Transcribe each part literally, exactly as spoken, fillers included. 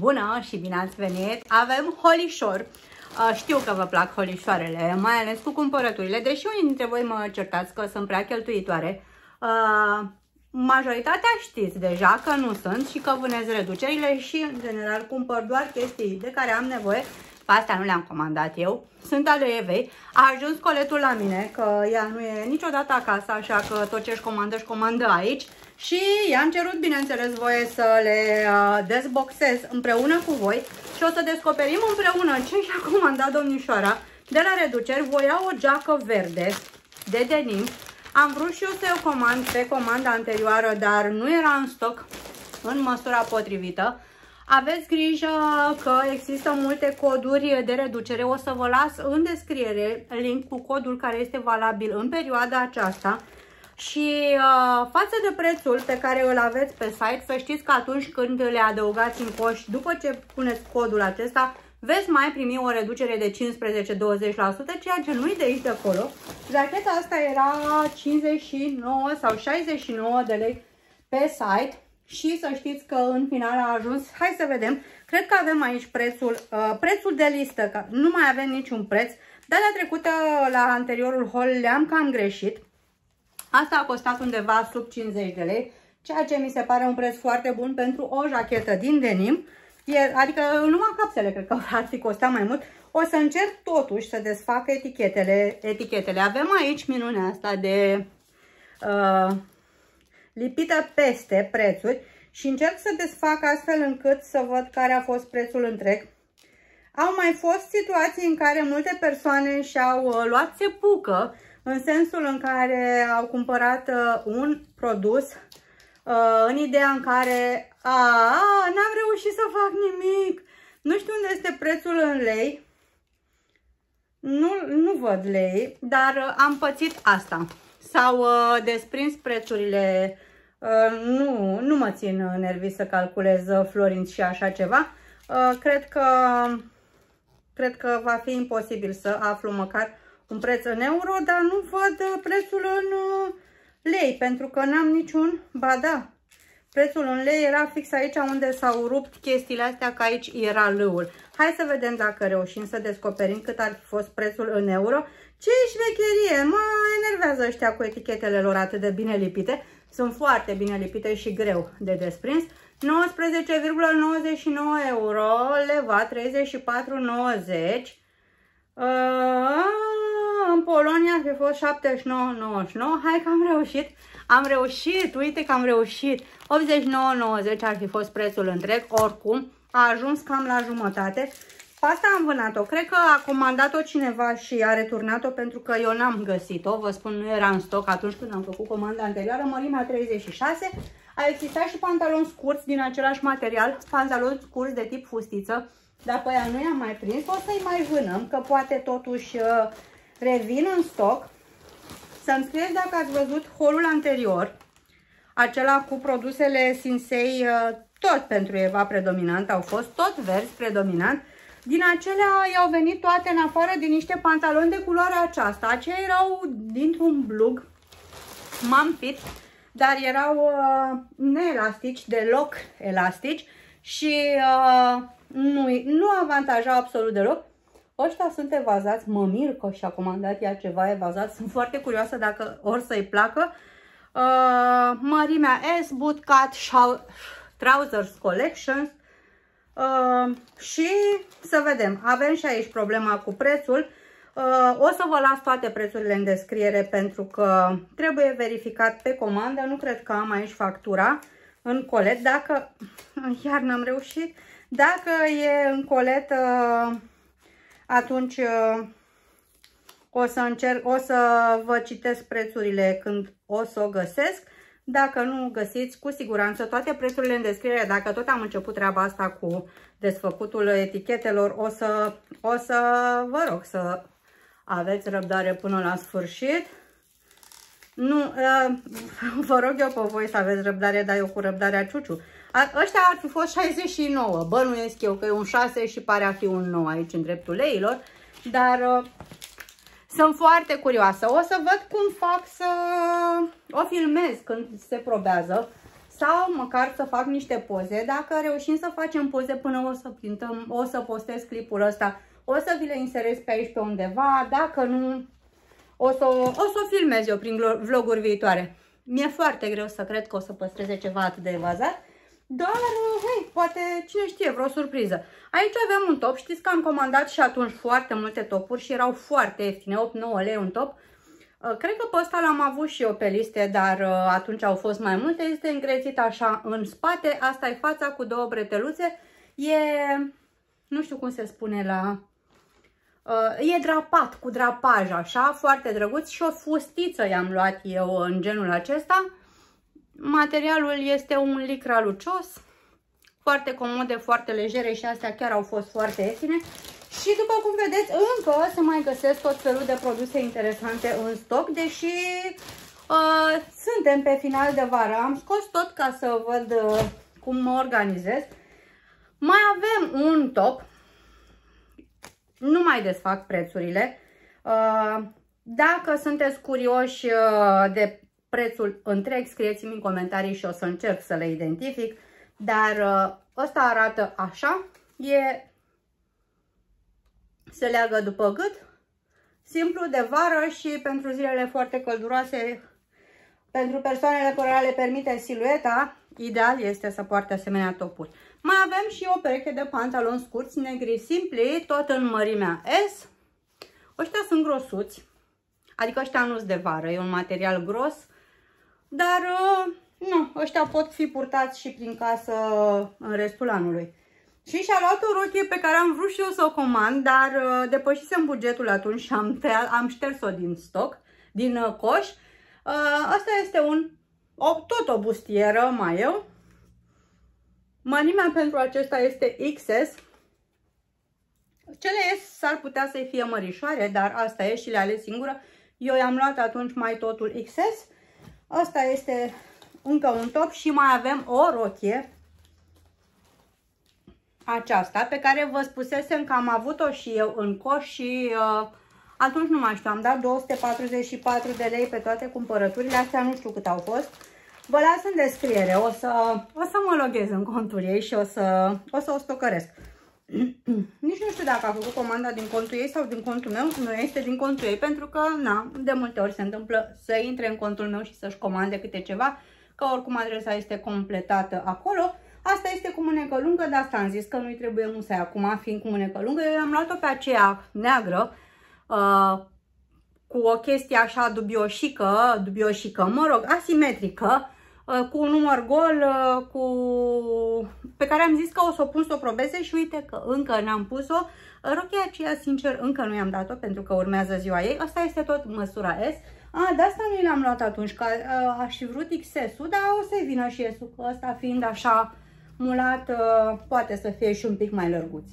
Bună și bine ați venit! Avem holișor. Știu că vă plac holișoarele, mai ales cu cumpărăturile, deși unii dintre voi mă certați că sunt prea cheltuitoare. Majoritatea știți deja că nu sunt și că vânez reducerile și, în general, cumpăr doar chestii de care am nevoie. Pe astea nu le-am comandat eu. Sunt ale Evei. A ajuns coletul la mine, că ea nu e niciodată acasă, așa că tot ce își comandă, își comandă aici. Și i-am cerut, bineînțeles, voie să le dezboxez împreună cu voi și o să descoperim împreună ce și-a comandat domnișoara de la reduceri. Voia o geacă verde de denim. Am vrut și eu să o comand pe comanda anterioară, dar nu era în stoc în măsura potrivită. Aveți grijă că există multe coduri de reducere. O să vă las în descriere link cu codul care este valabil în perioada aceasta. Și uh, față de prețul pe care îl aveți pe site, să știți că atunci când le adăugați în coș, după ce puneți codul acesta, veți mai primi o reducere de cincisprezece douăzeci la sută, ceea ce nu-i de aici de acolo. Jacheta asta era cincizeci și nouă sau șaizeci și nouă de lei pe site și să știți că în final a ajuns. Hai să vedem, cred că avem aici prețul, uh, prețul de listă, că nu mai avem niciun preț. Data trecută la anteriorul haul le-am cam greșit. Asta a costat undeva sub cincizeci de lei, ceea ce mi se pare un preț foarte bun pentru o jachetă din denim. Adică numai capsele cred că ar fi costat mai mult. O să încerc totuși să desfac etichetele. etichetele. Avem aici minunea asta de uh, lipită peste prețuri și încerc să desfac astfel încât să văd care a fost prețul întreg. Au mai fost situații în care multe persoane și-au uh, luat țepucă, în sensul în care au cumpărat uh, un produs uh, în ideea în care n-am reușit să fac nimic, nu știu unde este prețul în lei, nu, nu văd lei, dar uh, am pățit asta. S-au uh, desprins prețurile, uh, nu, nu mă țin nervii să calculez uh, florinți și așa ceva, uh, cred că, cred că va fi imposibil să aflu măcar un preț în euro, dar nu văd prețul în lei, pentru că n-am niciun, ba da, prețul în lei era fix aici unde s-au rupt chestiile astea, că aici era lâul. Hai să vedem dacă reușim să descoperim cât ar fi fost prețul în euro. Ce șmecherie, mă enervează ăștia cu etichetele lor atât de bine lipite, sunt foarte bine lipite și greu de desprins. nouăsprezece virgulă nouăzeci și nouă euro, leva treizeci și patru virgulă nouăzeci. În Polonia ar fi fost șaptezeci și nouă virgulă nouăzeci și nouă. Hai că am reușit. Am reușit, uite că am reușit. optzeci și nouă virgulă nouăzeci ar fi fost prețul întreg. Oricum, a ajuns cam la jumătate. Pasta am vânat-o. Cred că a comandat-o cineva și a returnat-o pentru că eu n-am găsit-o. Vă spun, nu era în stoc atunci când am făcut comanda anterioară. Mărimea treizeci și șase. A existat și pantaloni scurți din același material. Pantaloni scurți de tip fustiță. Dar pe aia nu i-am mai prins. O să-i mai vânăm, că poate totuși... Revin în stoc. Să-mi scrieți dacă ați văzut haul-ul anterior, acela cu produsele Sinsay, tot pentru Eva predominant, au fost tot verzi predominant. Din acelea i-au venit toate în afară de niște pantaloni de culoarea aceasta. Aceia erau dintr-un blug, mom fit, dar erau uh, neelastici, deloc elastici și uh, nu, nu avantajau absolut deloc. Ăștia sunt evazați, mă mir că și-a comandat ea ceva evazat, sunt foarte curioasă dacă or să-i placă. Uh, mărimea S, bootcut, trousers collections uh, și să vedem, avem și aici problema cu prețul. Uh, o să vă las toate prețurile în descriere pentru că trebuie verificat pe comandă, nu cred că am aici factura în colet, dacă, iar n-am reușit, dacă e în colet... Uh, Atunci o să încerc, o să vă citesc prețurile când o să o găsesc. Dacă nu găsiți, cu siguranță toate prețurile în descriere. Dacă tot am început treaba asta cu desfăcutul etichetelor, o să, o să vă rog să aveți răbdare până la sfârșit. Nu, vă rog eu pe voi să aveți răbdare, dar eu cu răbdarea ciuciu. Ăștia ar fi fost șaizeci și nouă, bănuiesc eu că e un șase și pare a fi un nou aici în dreptul leilor, dar uh, sunt foarte curioasă. O să văd cum fac să o filmez când se probează, sau măcar să fac niște poze. Dacă reușim să facem poze până o să printăm, o să postez clipul ăsta, o să vi le inserez pe aici pe undeva, dacă nu, o să o, o, să o filmez eu prin vloguri viitoare. Mi-e foarte greu să cred că o să păstreze ceva atât de evazat, dar, hei, poate, cine știe, vreo surpriză. Aici avem un top, știți că am comandat și atunci foarte multe topuri și erau foarte ieftine, opt nouă lei un top. Cred că pe ăsta l-am avut și eu pe liste, dar atunci au fost mai multe. Este îngrețit așa în spate, asta e fața cu două breteluțe. E, nu știu cum se spune la... E drapat, cu drapaj așa, foarte drăguț, și o fustiță i-am luat eu în genul acesta. Materialul este un licra lucios, foarte comode, foarte legere și astea chiar au fost foarte ieftine. Și după cum vedeți, încă se mai găsesc tot felul de produse interesante în stoc, deși uh, suntem pe final de vară. Am scos tot ca să văd uh, cum mă organizez. Mai avem un top, nu mai desfac prețurile. Uh, dacă sunteți curioși uh, de prețul întreg, scrieți-mi în comentarii și o să încerc să le identific. Dar uh, ăsta arată așa, e... se leagă după gât, simplu de vară și pentru zilele foarte călduroase, pentru persoanele care le permite silueta, ideal este să poarte asemenea topuri. Mai avem și o pereche de pantaloni scurți negri simpli, tot în mărimea S. Ăștia sunt grosuți, adică ăștia nu sunt de vară, e un material gros, dar nu, ăștia pot fi purtați și prin casă în restul anului. Și și-a luat o rochie pe care am vrut și eu să o comand, dar uh, depășisem bugetul atunci și am, am șters-o din stoc, din uh, coș. Uh, asta este un, o, tot o bustieră, mai eu. Mărimea pentru acesta este X S. Cele S s-ar putea să-i fie mărișoare, dar asta e și le ales singură. Eu i-am luat atunci mai totul X S. Asta este încă un top și mai avem o rochie. Aceasta, pe care vă spusesem că am avut-o și eu în coș și uh, atunci nu mai știu, am dat două sute patruzeci și patru de lei pe toate cumpărăturile, astea nu știu cât au fost. Vă las în descriere, o să, o să mă loghez în contul ei și o să o, să o stocăresc. Nici nu știu dacă a făcut comanda din contul ei sau din contul meu, nu este din contul ei pentru că, na, de multe ori se întâmplă să intre în contul meu și să-și comande câte ceva, că oricum adresa este completată acolo. Asta este cu mânecă lungă, dar asta am zis că nu-i trebuie musai acum, fiind cu mânecă lungă. Eu am luat-o pe aceea neagră, uh, cu o chestie așa dubioșică, dubioșică, mă rog, asimetrică, uh, cu un număr gol, uh, cu... pe care am zis că o să o pun să o probeze și uite că încă n-am pus-o. Rochia aceea, sincer, încă nu i-am dat-o pentru că urmează ziua ei. Asta este tot măsura S. A, de asta nu l-am luat atunci, că uh, aș fi vrut X S-ul, dar o să-i vină și S-ul, că ăsta fiind așa... mulat, poate să fie și un pic mai lărguț.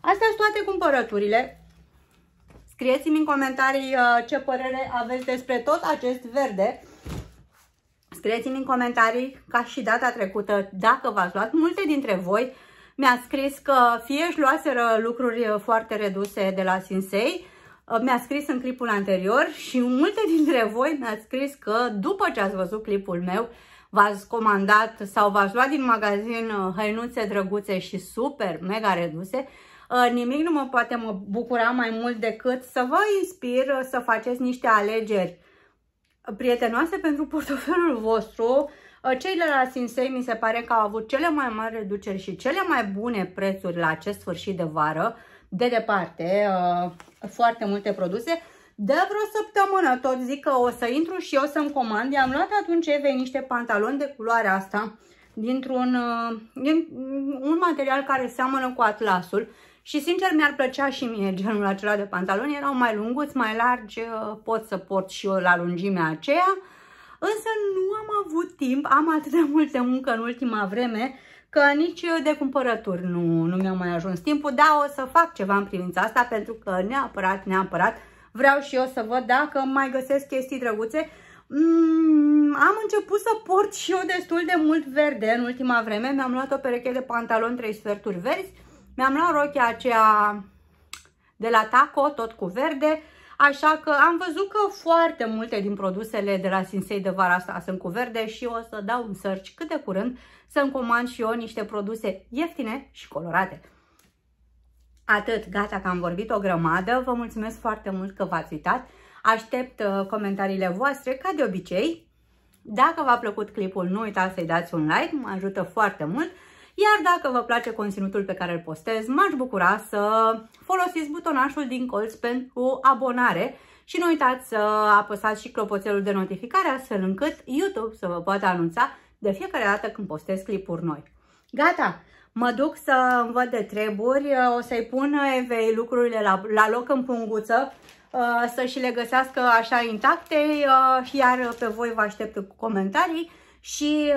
Astea sunt toate cumpărăturile. Scrieți-mi în comentarii ce părere aveți despre tot acest verde. Scrieți-mi în comentarii, ca și data trecută, dacă v-ați luat. Multe dintre voi mi-ați scris că fie își luaseră lucruri foarte reduse de la Sinsay, mi-ați scris în clipul anterior și multe dintre voi mi-ați scris că după ce ați văzut clipul meu, v-ați comandat sau v-ați luat din magazin hăinuțe drăguțe și super mega reduse. Nimic nu mă poate mă bucura mai mult decât să vă inspir să faceți niște alegeri prietenoase pentru portofelul vostru. Cei de la Sinsay mi se pare că au avut cele mai mari reduceri și cele mai bune prețuri la acest sfârșit de vară, de departe, foarte multe produse. De vreo săptămână tot zic că o să intru și eu să-mi comand. I-am luat atunci Evei niște pantaloni de culoarea asta, dintr-un din, un material care seamănă cu atlasul și sincer mi-ar plăcea și mie genul acela de pantaloni. Erau mai lunguți, mai largi, pot să port și eu la lungimea aceea, însă nu am avut timp, am atât de multe muncă în ultima vreme că nici de cumpărături nu, nu mi-a mai ajuns timpul, dar o să fac ceva în privința asta pentru că neapărat, neapărat vreau și eu să văd dacă mai găsesc chestii drăguțe. Mm, am început să port și eu destul de mult verde în ultima vreme. Mi-am luat o pereche de pantaloni trei sferturi verzi. Mi-am luat rochia aceea de la Taco, tot cu verde. Așa că am văzut că foarte multe din produsele de la Sinsay de vara asta sunt cu verde și o să dau un search cât de curând să-mi comand și eu niște produse ieftine și colorate. Atât, gata că am vorbit o grămadă, vă mulțumesc foarte mult că v-ați uitat, aștept comentariile voastre ca de obicei. Dacă v-a plăcut clipul, nu uitați să-i dați un like, mă ajută foarte mult. Iar dacă vă place conținutul pe care îl postez, m-aș bucura să folosiți butonașul din colț pentru abonare și nu uitați să apăsați și clopoțelul de notificare, astfel încât YouTube să vă poată anunța de fiecare dată când postez clipuri noi. Gata! Mă duc să îmi văd de treburi, o să-i pun Evei lucrurile la, la loc în punguță, să și le găsească așa intacte, iar pe voi vă aștept cu comentarii și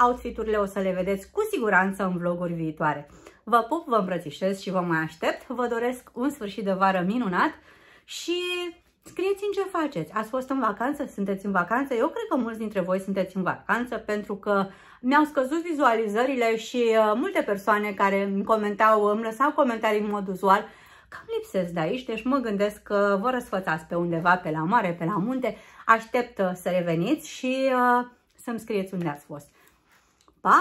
outfiturile o să le vedeți cu siguranță în vloguri viitoare. Vă pup, vă îmbrățișez și vă mai aștept, vă doresc un sfârșit de vară minunat și scrieți-mi ce faceți. Ați fost în vacanță? Sunteți în vacanță? Eu cred că mulți dintre voi sunteți în vacanță pentru că mi-au scăzut vizualizările și multe persoane care îmi comentau, îmi lăsau comentarii în mod uzual, cam lipsesc de aici, deci mă gândesc că vă răsfățați pe undeva, pe la mare, pe la munte. Aștept să reveniți și uh, să-mi scrieți unde ați fost. Pa!